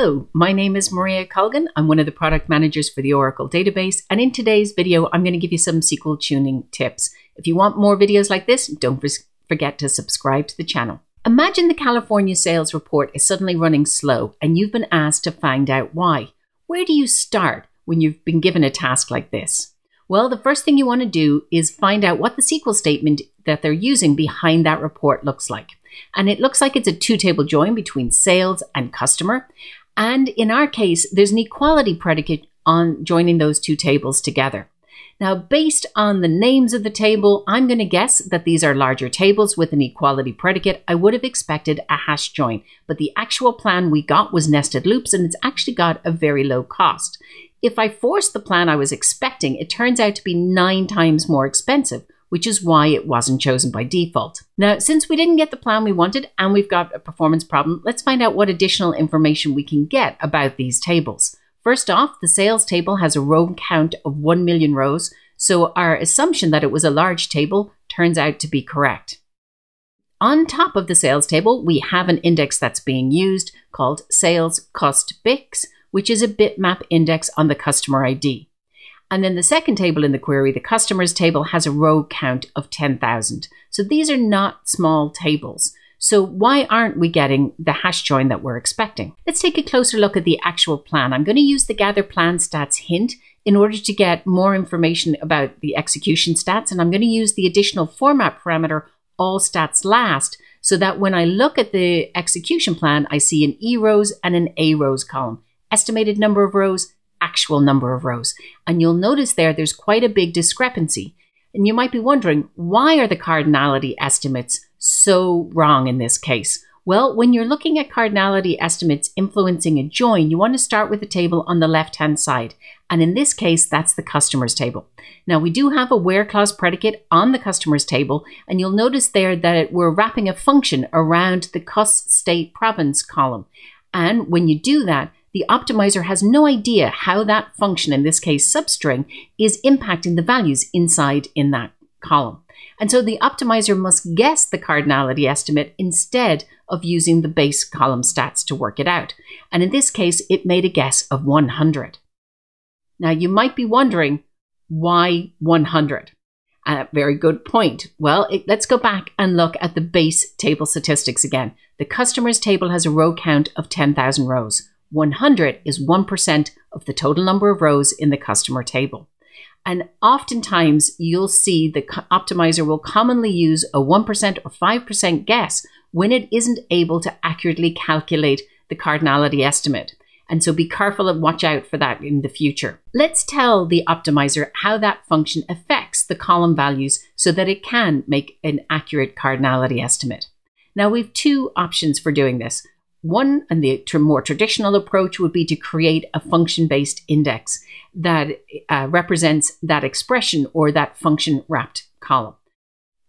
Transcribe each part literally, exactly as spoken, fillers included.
Hello, my name is Maria Colgan. I'm one of the product managers for the Oracle Database, and in today's video, I'm going to give you some S Q L tuning tips. If you want more videos like this, don't forget to subscribe to the channel. Imagine the California sales report is suddenly running slow, and you've been asked to find out why. Where do you start when you've been given a task like this? Well, the first thing you want to do is find out what the S Q L statement that they're using behind that report looks like. And it looks like it's a two-table join between sales and customer. And in our case, there's an equality predicate on joining those two tables together. Now, based on the names of the table, I'm going to guess that these are larger tables with an equality predicate. I would have expected a hash join, but the actual plan we got was nested loops, and it's actually got a very low cost. If I forced the plan I was expecting, it turns out to be nine times more expensive, which is why it wasn't chosen by default. Now, since we didn't get the plan we wanted and we've got a performance problem, let's find out what additional information we can get about these tables. First off, the sales table has a row count of one million rows, so our assumption that it was a large table turns out to be correct. On top of the sales table, we have an index that's being used called sales cust bix, which is a bitmap index on the customer I D. And then the second table in the query, the customers table, has a row count of ten thousand. So these are not small tables. So why aren't we getting the hash join that we're expecting? Let's take a closer look at the actual plan. I'm going to use the gather plan stats hint in order to get more information about the execution stats. And I'm going to use the additional format parameter all stats last so that when I look at the execution plan, I see an E rows and an A rows column, estimated number of rows, actual number of rows. And you'll notice there, there's quite a big discrepancy. And you might be wondering, why are the cardinality estimates so wrong in this case? Well, when you're looking at cardinality estimates influencing a join, you want to start with the table on the left-hand side. And in this case, that's the customers table. Now, we do have a where clause predicate on the customers table, and you'll notice there that we're wrapping a function around the cust state province column. And when you do that, the optimizer has no idea how that function, in this case substring, is impacting the values inside in that column. And so the optimizer must guess the cardinality estimate instead of using the base column stats to work it out. And in this case, it made a guess of one hundred. Now you might be wondering, why one hundred? Uh, very good point. Well, it, let's go back and look at the base table statistics again. The customers table has a row count of ten thousand rows. one hundred is one percent of the total number of rows in the customer table. And oftentimes you'll see the optimizer will commonly use a one percent or five percent guess when it isn't able to accurately calculate the cardinality estimate. And so be careful and watch out for that in the future. Let's tell the optimizer how that function affects the column values so that it can make an accurate cardinality estimate. Now we have two options for doing this. One, and the more traditional approach, would be to create a function-based index that uh, represents that expression or that function-wrapped column.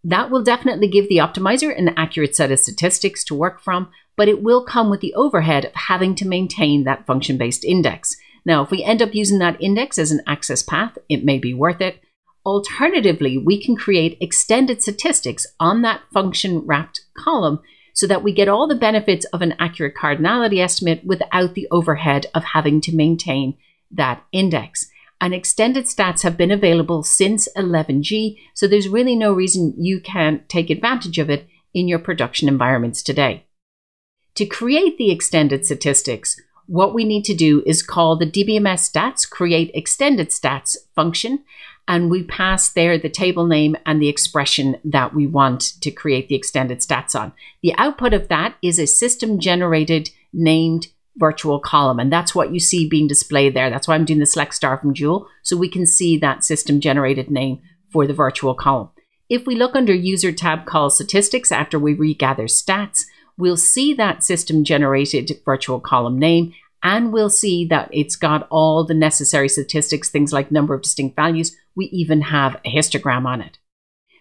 That will definitely give the optimizer an accurate set of statistics to work from, but it will come with the overhead of having to maintain that function-based index. Now, if we end up using that index as an access path, it may be worth it. Alternatively, we can create extended statistics on that function-wrapped column so that we get all the benefits of an accurate cardinality estimate without the overhead of having to maintain that index. And extended stats have been available since eleven G, so there's really no reason you can't take advantage of it in your production environments today. To create the extended statistics, what we need to do is call the D B M S stats create extended stats function, and we pass there the table name and the expression that we want to create the extended stats on. The output of that is a system generated named virtual column, and that's what you see being displayed there. That's why I'm doing the select star from Joule, so we can see that system generated name for the virtual column. If we look under user tab call statistics after we regather stats, we'll see that system generated virtual column name, and we'll see that it's got all the necessary statistics, things like number of distinct values. We even have a histogram on it.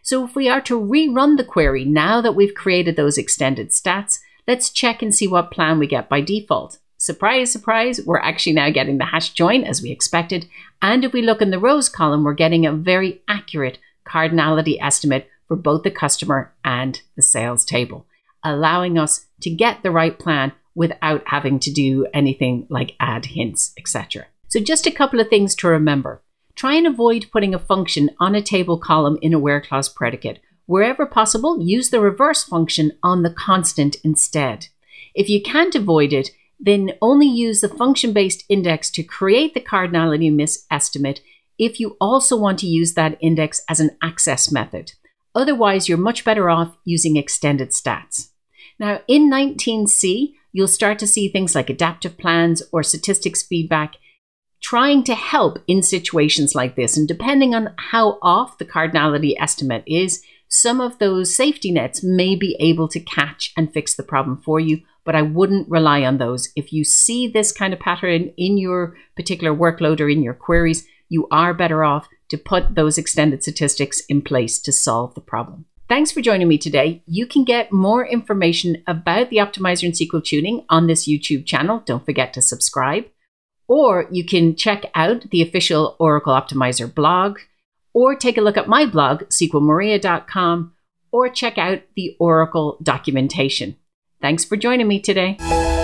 So if we are to rerun the query now that we've created those extended stats, let's check and see what plan we get by default. Surprise, surprise, we're actually now getting the hash join as we expected. And if we look in the rows column, we're getting a very accurate cardinality estimate for both the customer and the sales table, allowing us to get the right plan without having to do anything like add hints, et cetera. So just a couple of things to remember. Try and avoid putting a function on a table column in a where clause predicate. Wherever possible, use the reverse function on the constant instead. If you can't avoid it, then only use the function-based index to create the cardinality miss estimate if you also want to use that index as an access method. Otherwise, you're much better off using extended stats. Now, in nineteen C, you'll start to see things like adaptive plans or statistics feedback trying to help in situations like this. And depending on how off the cardinality estimate is, some of those safety nets may be able to catch and fix the problem for you, but I wouldn't rely on those. If you see this kind of pattern in your particular workload or in your queries, you are better off to put those extended statistics in place to solve the problem. Thanks for joining me today. You can get more information about the Optimizer and S Q L tuning on this YouTube channel. Don't forget to subscribe. Or you can check out the official Oracle Optimizer blog, or take a look at my blog, S Q L Maria dot com, or check out the Oracle documentation. Thanks for joining me today.